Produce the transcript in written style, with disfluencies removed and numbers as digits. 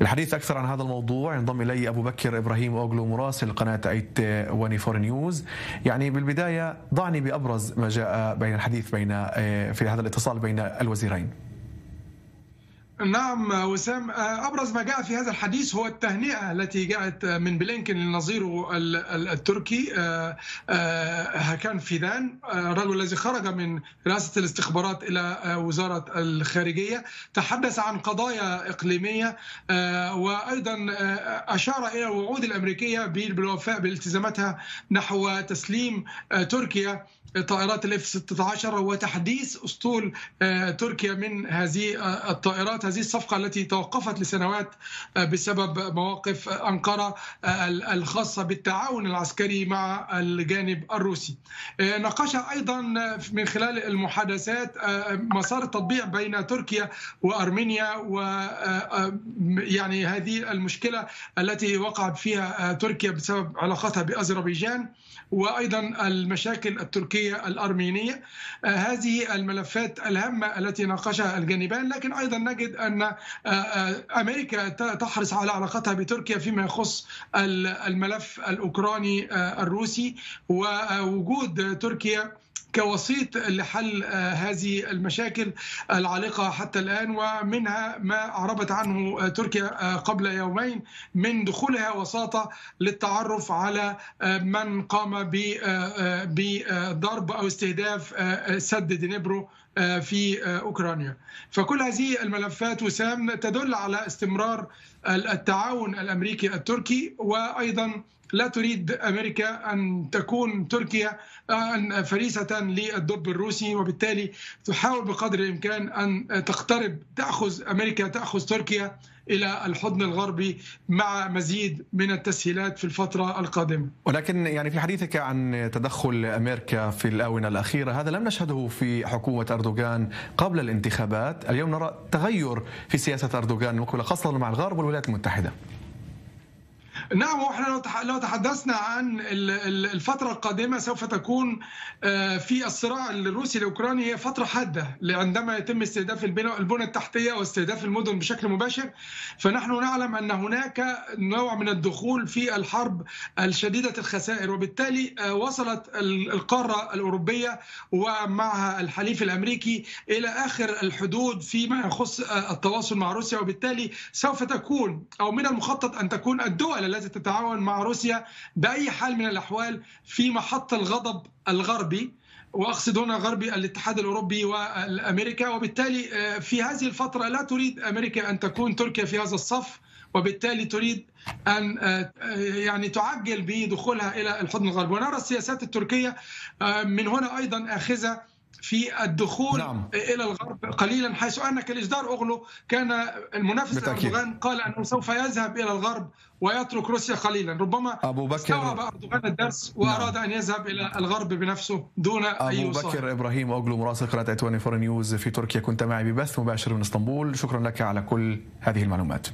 الحديث أكثر عن هذا الموضوع ينضم إلي أبو بكر إبراهيم أوغلو مراسل قناة i24 نيوز. يعني بالبداية ضعني بأبرز ما جاء بين الحديث في هذا الاتصال بين الوزيرين. نعم وسام، أبرز ما جاء في هذا الحديث هو التهنئة التي جاءت من بلينكين لنظيره التركي هاكان فيدان، الرجل الذي خرج من رئاسة الاستخبارات إلى وزارة الخارجية، تحدث عن قضايا إقليمية وأيضا أشار إلى الوعود الأمريكية بالوفاء بالتزاماتها نحو تسليم تركيا طائرات F-16 وتحديث أسطول تركيا من هذه الطائرات. هذه الصفقة التي توقفت لسنوات بسبب مواقف أنقرة الخاصة بالتعاون العسكري مع الجانب الروسي. ناقش أيضا من خلال المحادثات مسار التطبيع بين تركيا وأرمينيا، ويعني هذه المشكلة التي وقعت فيها تركيا بسبب علاقتها بأذربيجان، وأيضا المشاكل التركية الأرمينية. هذه الملفات الهامة التي ناقشها الجانبان. لكن أيضا نجد أن أمريكا تحرص على علاقتها بتركيا فيما يخص الملف الأوكراني الروسي، ووجود تركيا كوسيط لحل هذه المشاكل العالقة حتى الآن، ومنها ما أعربت عنه تركيا قبل يومين من دخولها وساطة للتعرف على من قام بضرب أو استهداف سد دنيبرو في أوكرانيا. فكل هذه الملفات وسام تدل على استمرار التعاون الأمريكي التركي، وأيضا لا تريد أمريكا أن تكون تركيا فريسة للدب الروسي، وبالتالي تحاول بقدر الإمكان أن تقترب، تأخذ تركيا إلى الحضن الغربي مع مزيد من التسهيلات في الفترة القادمة. ولكن يعني في حديثك عن تدخل أمريكا في الآونة الأخيرة، هذا لم نشهده في حكومة أردوغان قبل الانتخابات. اليوم نرى تغير في سياسة أردوغان خاصة مع الغرب والولايات المتحدة. نعم، واحنا لو تحدثنا عن الفترة القادمة سوف تكون في الصراع الروسي الأوكراني هي فترة حادة، عندما يتم استهداف البنى التحتية واستهداف المدن بشكل مباشر. فنحن نعلم أن هناك نوع من الدخول في الحرب الشديدة الخسائر، وبالتالي وصلت القارة الأوروبية ومعها الحليف الأمريكي إلى آخر الحدود فيما يخص التواصل مع روسيا، وبالتالي سوف تكون أو من المخطط أن تكون الدول التي تتعاون مع روسيا بأي حال من الأحوال في محط الغضب الغربي، وأقصد هنا غربي الاتحاد الأوروبي والأمريكا. وبالتالي في هذه الفترة لا تريد أمريكا أن تكون تركيا في هذا الصف، وبالتالي تريد أن تعجل بدخولها إلى الحضن الغربي. ونرى السياسات التركية من هنا أيضا آخذة في الدخول إلى الغرب قليلا، حيث أن كليجدار أوغلو كان المنافس لأردوغان قال أنه سوف يذهب إلى الغرب ويترك روسيا قليلا. ربما استوعب أردوغان الدرس وأراد أن يذهب إلى الغرب بنفسه دون أي وساطة. أبو بكر إبراهيم أوغلو مراسل قناة i24 نيوز في تركيا، كنت معي ببث مباشر من إسطنبول. شكرا لك على كل هذه المعلومات.